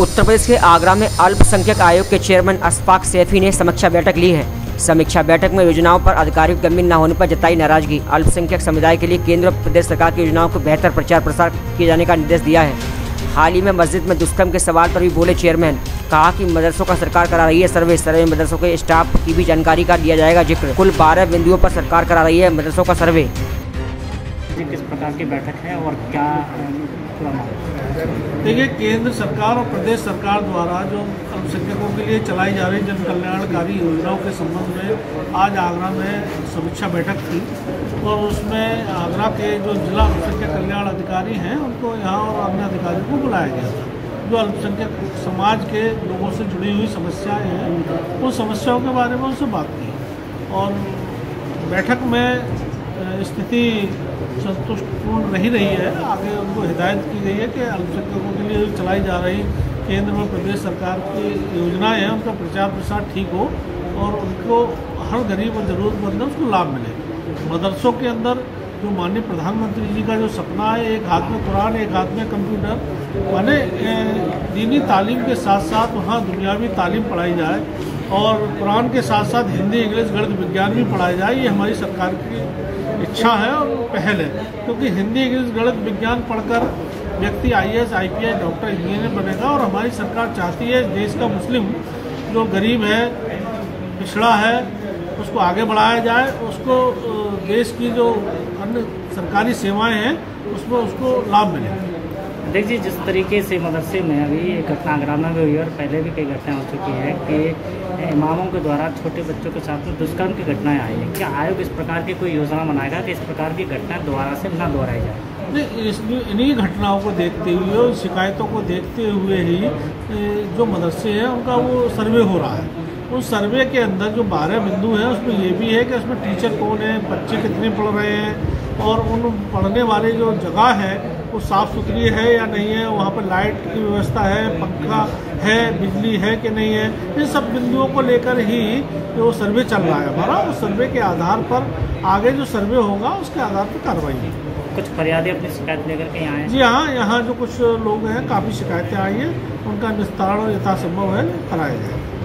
उत्तर प्रदेश के आगरा में अल्पसंख्यक आयोग के चेयरमैन अशफाक सैफी ने समीक्षा बैठक ली है। समीक्षा बैठक में योजनाओं पर आधिकारिक गंभीर न होने पर जताई नाराजगी। अल्पसंख्यक समुदाय के लिए केंद्र और प्रदेश सरकार की योजनाओं को बेहतर प्रचार प्रसार किए जाने का निर्देश दिया है। हाल ही में मस्जिद में दुष्कर्म के सवाल पर भी बोले चेयरमैन, कहा कि मदरसों का सरकार करा रही है सर्वे मदरसों के स्टाफ की भी जानकारी का दिया जाएगा जिक्र। कुल 12 बिंदुओं पर सरकार करा रही है मदरसों का सर्वे। किस प्रकार की बैठक है और क्या? देखिए, केंद्र सरकार और प्रदेश सरकार द्वारा जो अल्पसंख्यकों के लिए चलाई जा रही जन कल्याणकारी योजनाओं के संबंध में आज आगरा में समीक्षा बैठक थी और उसमें आगरा के जो जिला अल्पसंख्यक कल्याण अधिकारी हैं उनको यहाँ और अन्य अधिकारियों को बुलाया गया था। जो अल्पसंख्यक समाज के लोगों से जुड़ी हुई समस्याएँ हैं उन समस्याओं के बारे में उनसे बात की और बैठक में स्थिति संतुष्टपूर्ण नहीं रही है। आगे उनको हिदायत की गई है कि अल्पसंख्यकों के लिए चलाई जा रही केंद्र और प्रदेश सरकार की योजनाएं हैं उनका प्रचार प्रसार ठीक हो और उनको हर गरीब और ज़रूरतमंद उसको लाभ मिले। मदरसों के अंदर जो माननीय प्रधानमंत्री जी का जो सपना है, एक हाथ में कुरान एक हाथ में कंप्यूटर, माने दीनी तालीम के साथ साथ वहाँ दुनियावी तालीम पढ़ाई जाए और कुरान के साथ साथ हिंदी इंग्लिश गणित विज्ञान भी पढ़ाया जाए, ये हमारी सरकार की इच्छा है और पहल है। क्योंकि हिंदी इंग्लिश गणित विज्ञान पढ़कर व्यक्ति IAS IPS डॉक्टर इंजीनियर बनेगा और हमारी सरकार चाहती है देश का मुस्लिम जो गरीब है पिछड़ा है उसको आगे बढ़ाया जाए, उसको देश की जो अन्य सरकारी सेवाएं हैं उसमें उसको लाभ मिले। देखिए, जिस तरीके से मदरसे में अभी एक घटना आगरा में हुई और पहले भी कई घटनाएं हो चुकी है कि इमामों के द्वारा छोटे बच्चों के साथ में दुष्कर्म की घटनाएं आई हैं, क्या आयोग इस प्रकार की कोई योजना बनाएगा कि इस प्रकार की घटनाएं दोबारा से न दोहराई जाए? नहीं, इन्हीं घटनाओं को देखते हुए और शिकायतों को देखते हुए ही जो मदरसे हैं उनका वो सर्वे हो रहा है। उस सर्वे के अंदर जो 12 बिंदु हैं उसमें ये भी है कि उसमें टीचर कौन है, बच्चे कितने पढ़ रहे हैं और उन पढ़ने वाले जो जगह है वो साफ़ सुथरी है या नहीं है, वहाँ पर लाइट की व्यवस्था है, पंखा है, बिजली है कि नहीं है, इन सब बिंदुओं को लेकर ही वो सर्वे चल रहा है हमारा। उस सर्वे के आधार पर आगे जो सर्वे होगा उसके आधार पर कार्रवाई होगी। कुछ फरियादें अपनी शिकायत लेकर के आए? जी हाँ, यहाँ जो कुछ लोग हैं काफ़ी शिकायतें आई हैं, उनका निस्तारण यथासंभव है कराया जाएगा।